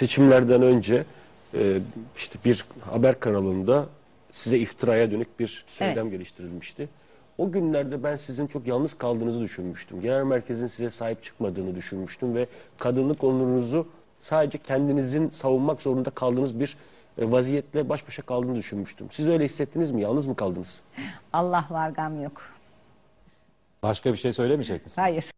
Seçimlerden önce işte bir haber kanalında size iftiraya dönük bir söylem geliştirilmişti. O günlerde ben sizin çok yalnız kaldığınızı düşünmüştüm. Genel merkezin size sahip çıkmadığını düşünmüştüm ve kadınlık onurunuzu sadece kendinizin savunmak zorunda kaldığınız bir vaziyetle baş başa kaldığını düşünmüştüm. Siz öyle hissettiniz mi? Yalnız mı kaldınız? Allah var, gam yok. Başka bir şey söylemeyecek misiniz? Hayır.